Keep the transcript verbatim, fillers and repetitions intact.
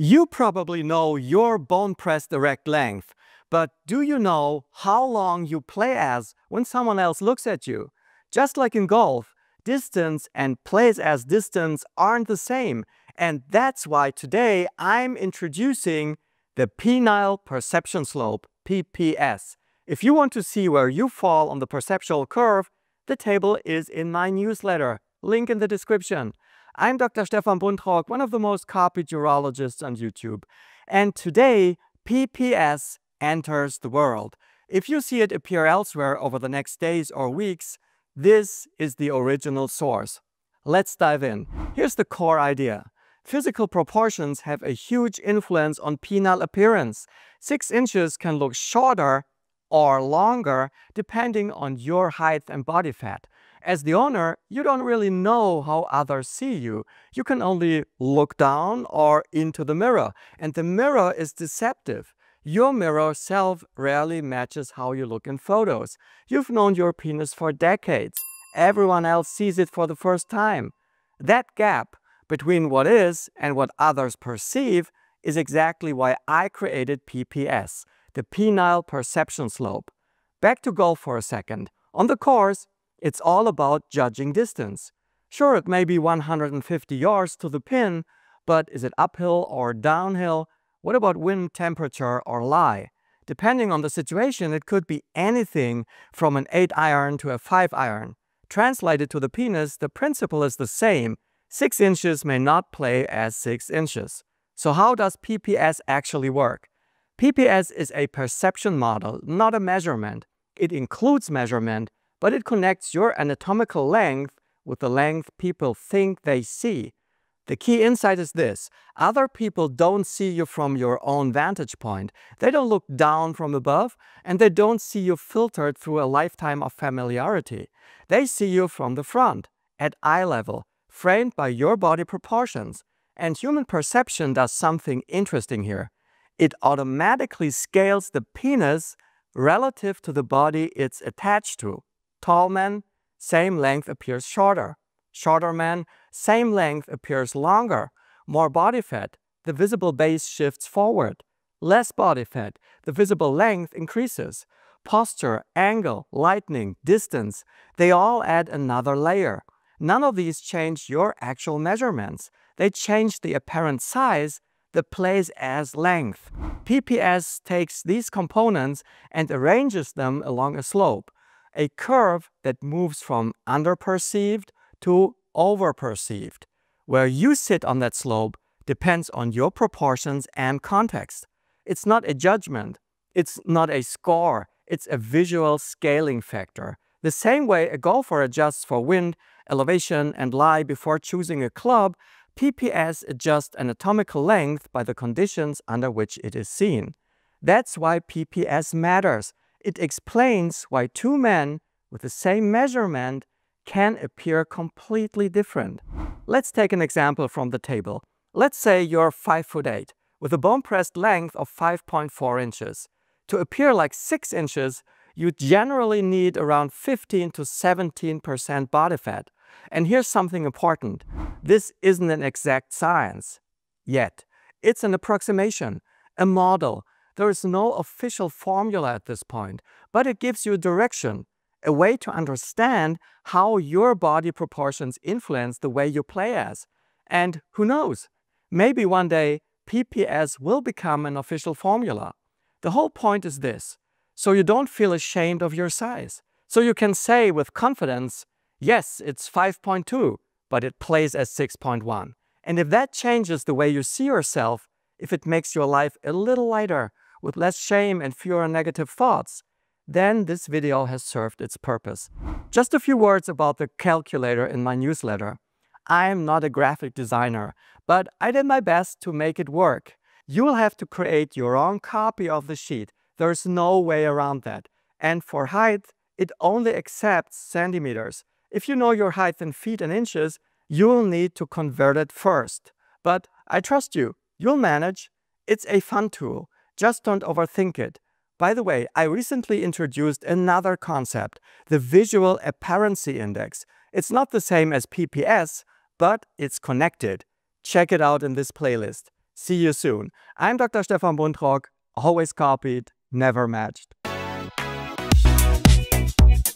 You probably know your bone press direct length, but do you know how long you play as when someone else looks at you? Just like in golf, distance and plays as distance aren't the same, and that's why today I'm introducing the Penile Perception Slope, P P S. If you want to see where you fall on the perceptual curve, the table is in my newsletter, link in the description. I'm Doctor Stefan Buntrock, one of the most copied urologists on YouTube, and today P P S enters the world. If you see it appear elsewhere over the next days or weeks, this is the original source. Let's dive in. Here's the core idea. Physical proportions have a huge influence on penile appearance. Six inches can look shorter or longer depending on your height and body fat. As the owner, you don't really know how others see you. You can only look down or into the mirror, and the mirror is deceptive. Your mirror self rarely matches how you look in photos. You've known your penis for decades. Everyone else sees it for the first time. That gap between what is and what others perceive is exactly why I created P P S, the Penile Perception Slope. Back to golf for a second. On the course, it's all about judging distance. Sure, it may be one hundred fifty yards to the pin, but is it uphill or downhill? What about wind, temperature, or lie? Depending on the situation, it could be anything from an eight iron to a five iron. Translated to the penis, the principle is the same. Six inches may not play as six inches. So how does P P S actually work? P P S is a perception model, not a measurement. It includes measurement, but it connects your anatomical length with the length people think they see. The key insight is this: other people don't see you from your own vantage point. They don't look down from above, and they don't see you filtered through a lifetime of familiarity. They see you from the front, at eye level, framed by your body proportions. And human perception does something interesting here. It automatically scales the penis relative to the body it's attached to. Tall men, same length appears shorter. Shorter men, same length appears longer. More body fat, the visible base shifts forward. Less body fat, the visible length increases. Posture, angle, lightning, distance, they all add another layer. None of these change your actual measurements. They change the apparent size that plays as length. P P S takes these components and arranges them along a slope, a curve that moves from underperceived to overperceived. Where you sit on that slope depends on your proportions and context. It's not a judgment, it's not a score, it's a visual scaling factor. The same way a golfer adjusts for wind, elevation, and lie before choosing a club, P P S adjusts anatomical length by the conditions under which it is seen. That's why P P S matters. It explains why two men with the same measurement can appear completely different. Let's take an example from the table. Let's say you're five foot eight with a bone pressed length of five point four inches. To appear like six inches, you generally need around fifteen to seventeen percent body fat. And here's something important. This isn't an exact science yet. It's an approximation, a model. There is no official formula at this point, but it gives you direction, a way to understand how your body proportions influence the way you play as. And who knows, maybe one day P P S will become an official formula. The whole point is this: so you don't feel ashamed of your size. So you can say with confidence, yes, it's five point two, but it plays as six point one. And if that changes the way you see yourself, if it makes your life a little lighter, with less shame and fewer negative thoughts, then this video has served its purpose. Just a few words about the calculator in my newsletter. I am not a graphic designer, but I did my best to make it work. You will have to create your own copy of the sheet. There's no way around that. And for height, it only accepts centimeters. If you know your height in feet and inches, you'll need to convert it first. But I trust you. You'll manage. It's a fun tool. Just don't overthink it. By the way, I recently introduced another concept, the Visual Apparency Index. It's not the same as P P S, but it's connected. Check it out in this playlist. See you soon. I'm Doctor Stefan Buntrock, always copied, never matched.